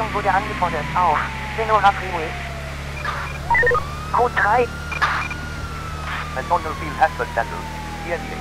Richtung wurde angefordert auf Zenora Prime. Code 3. Personenfield has been settled. Hier direkt.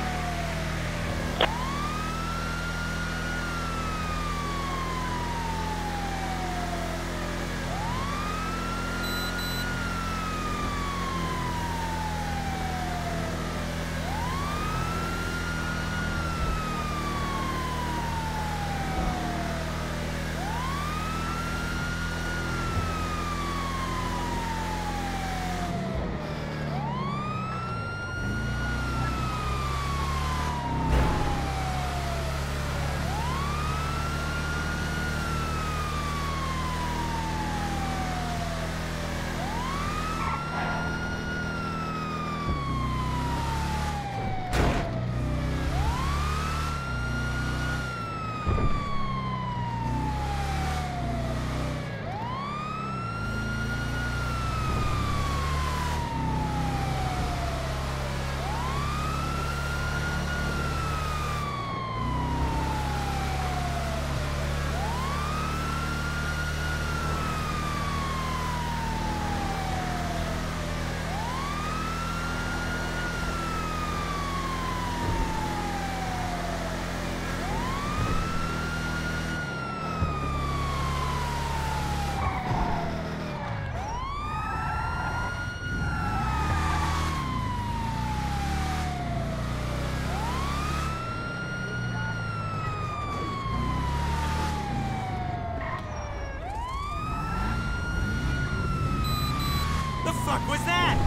What the fuck was that?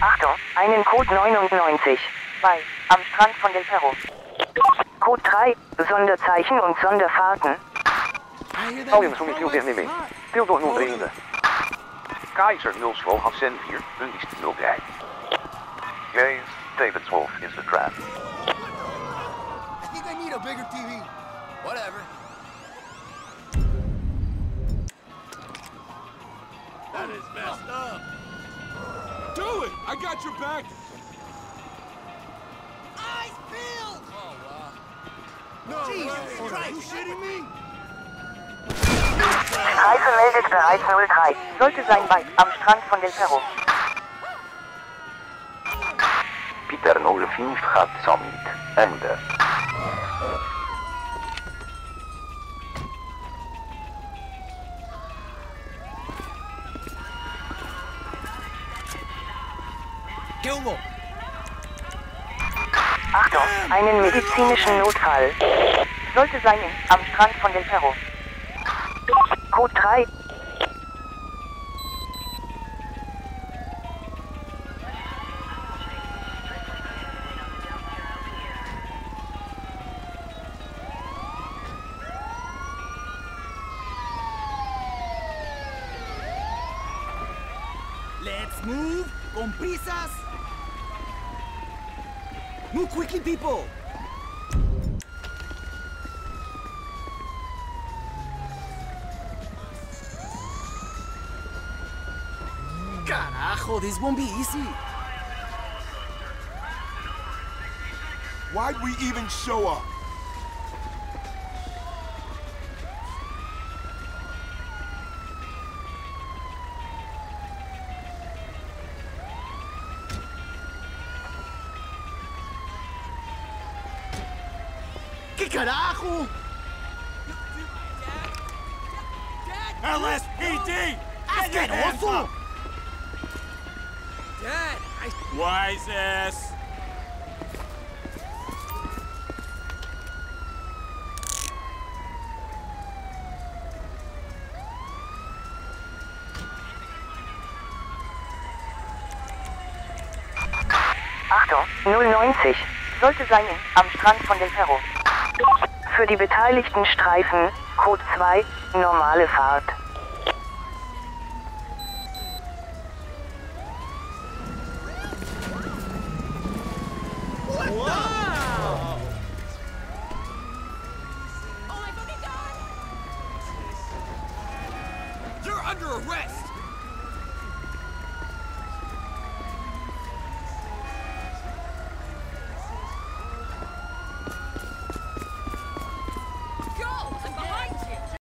Achtung, einen Code 99 bei am Strand von Del Perro. Code 3, Sonderzeichen und Sonderfahrten. Kaiser 012 had Zen 4, een dienst 0 rij. James, David 12 is the trap. I think I need a bigger TV. Whatever. That is messed up. Do it! I got your back. Eyes peeled! Oh, wow. No, Jesus Christ, are you shitting me? Kaiser meldet bereits 03. Sollte sein bei am Strand von Del Perro. Peter 05 hat Summit. Ende. Gilmore. Achtung, einen medizinischen Notfall. Sollte sein am Strand von Del Perro. Code 3. Let's move, con prisas. Move quickly, people. Carajo, this won't be easy. Why'd we even show up? ¿Qué carajo? LSPD! Let's get hustle! Dad, wise ass. Achtung, 090. Sollte sein am Strand von Del Perro. Für die beteiligten Streifen, Code 2, normale Fahrt. You're under arrest!